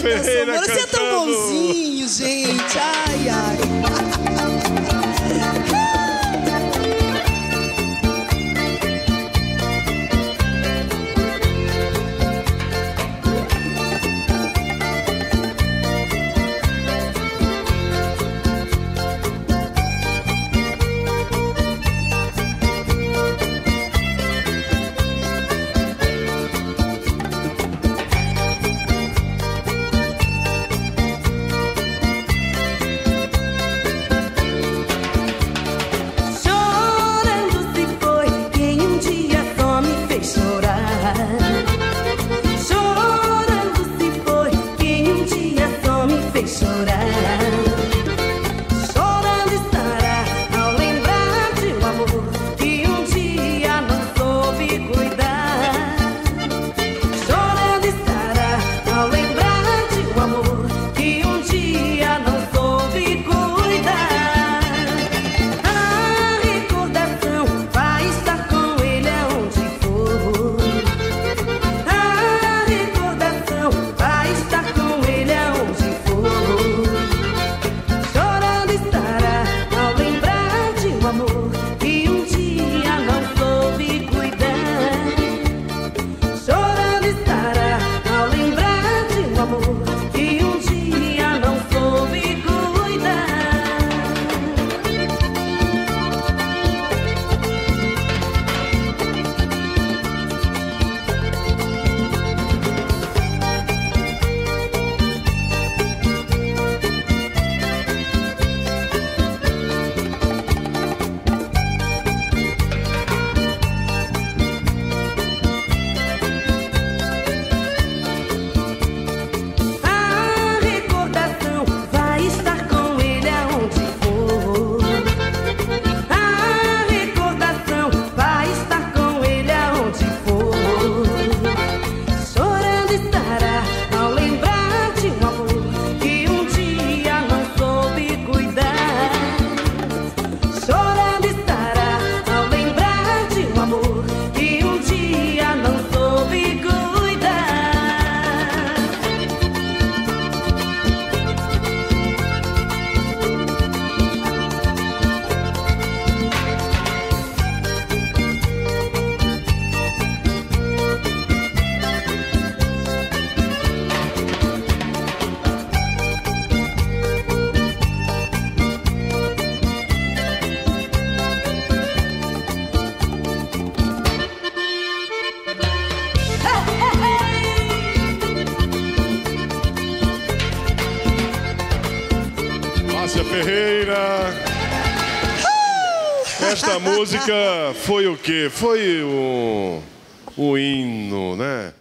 Ferreira cantando. Você é tão bonzinho, gente. Ai, ai. Márcia Ferreira. Esta música foi o quê? Foi o hino, né?